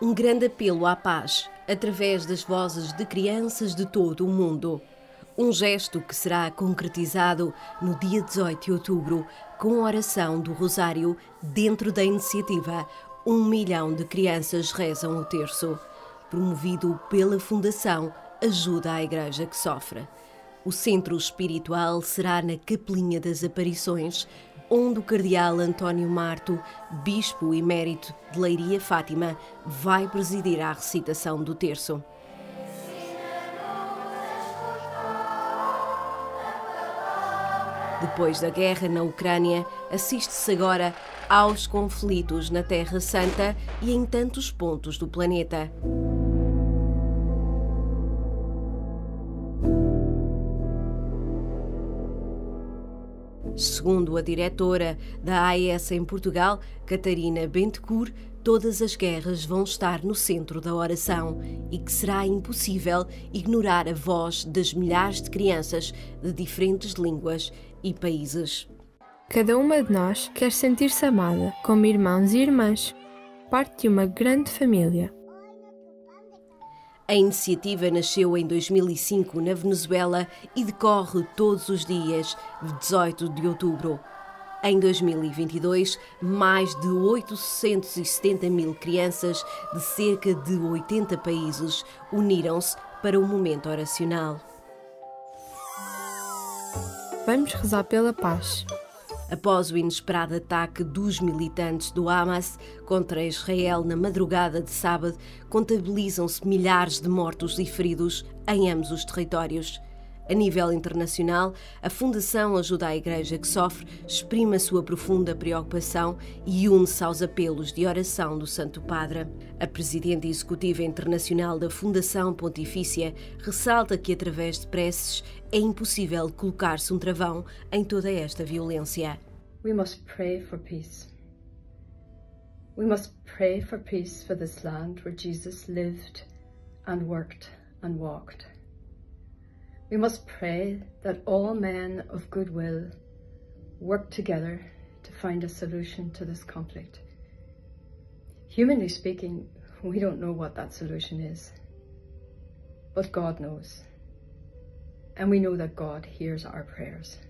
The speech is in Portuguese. Um grande apelo à paz, através das vozes de crianças de todo o mundo. Um gesto que será concretizado no dia 18 de outubro, com a oração do Rosário, dentro da iniciativa Um Milhão de Crianças Rezam o Terço, promovido pela Fundação Ajuda à Igreja que Sofre. O centro espiritual será na Capelinha das Aparições, onde o Cardeal António Marto, bispo emérito de Leiria-Fátima, vai presidir a recitação do terço. Depois da guerra na Ucrânia, assiste-se agora aos conflitos na Terra Santa e em tantos pontos do planeta. Segundo a diretora da AES em Portugal, Catarina Bettencourt, todas as guerras vão estar no centro da oração e que será impossível ignorar a voz das milhares de crianças de diferentes línguas e países. Cada uma de nós quer sentir-se amada, como irmãos e irmãs, parte de uma grande família. A iniciativa nasceu em 2005 na Venezuela e decorre todos os dias, 18 de outubro. Em 2022, mais de 870 mil crianças de cerca de 80 países uniram-se para o momento oracional. Vamos rezar pela paz. Após o inesperado ataque dos militantes do Hamas contra Israel na madrugada de sábado, contabilizam-se milhares de mortos e feridos em ambos os territórios. A nível internacional, a Fundação Ajuda à Igreja que Sofre exprime a sua profunda preocupação e une-se aos apelos de oração do Santo Padre. A Presidente Executiva Internacional da Fundação Pontifícia ressalta que, através de preces, é impossível colocar-se um travão em toda esta violência. We must pray for peace. We must pray for peace for this land where Jesus lived and worked and walked. We must pray that all men of goodwill work together to find a solution to this conflict. Humanly speaking, we don't know what that solution is, but God knows. And we know that God hears our prayers.